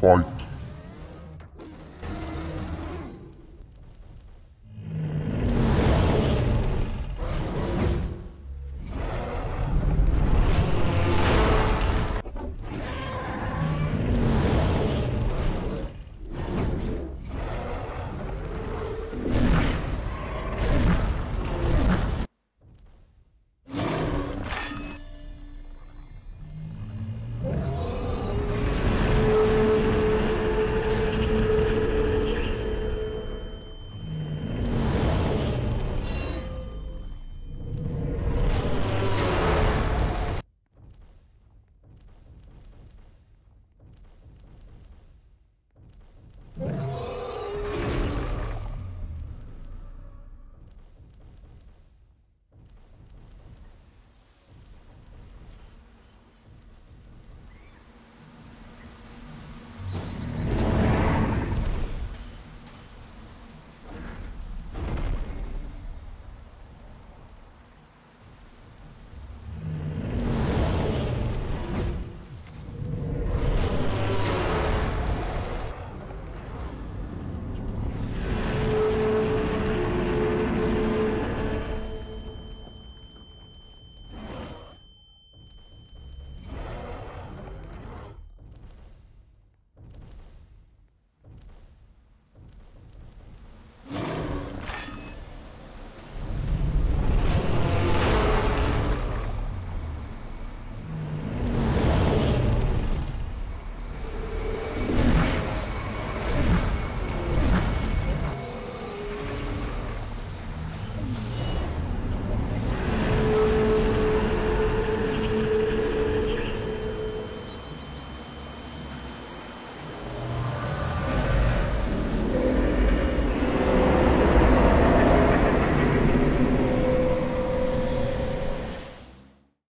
fight.